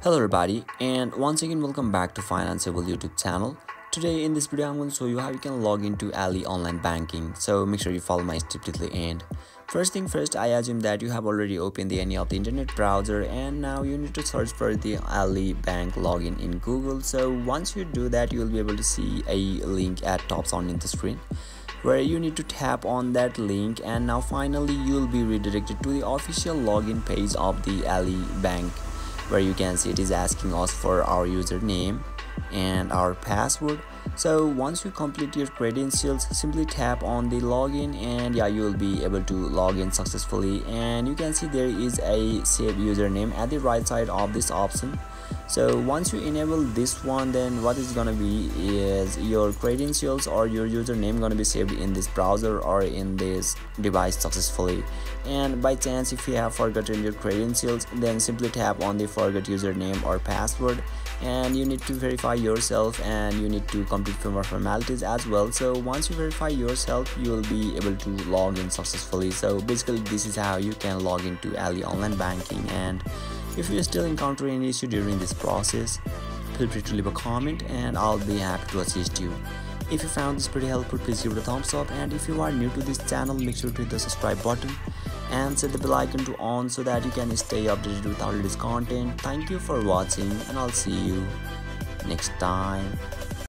Hello everybody, and once again welcome back to Financeable YouTube channel. Today in this video I'm going to show you how you can log into Ally online banking, so make sure you follow my step till the end. First thing first, I assume that you have already opened any of the internet browser, and now you need to search for the Ally Bank login in Google. So once you do that, you will be able to see a link at top on the screen where you need to tap on that link, and now finally you will be redirected to the official login page of the Ally Bank, where you can see it is asking us for our username and our password. So once you complete your credentials, simply tap on the login, and yeah, you will be able to log in successfully. And you can see there is a save username at the right side of this option. So once you enable this one, then what is gonna be is your credentials or your username gonna be saved in this browser or in this device successfully. And by chance if you have forgotten your credentials, then simply tap on the forget username or password, and you need to verify yourself, and you need to complete few more formalities as well. So once you verify yourself, you will be able to log in successfully. So basically this is how you can log into Ally online banking. And if you still encounter any issue during this process, feel free to leave a comment and I'll be happy to assist you. If you found this pretty helpful, please give it a thumbs up, and if you are new to this channel, make sure to hit the subscribe button and set the bell icon to on so that you can stay updated with all this content. Thank you for watching, and I'll see you next time.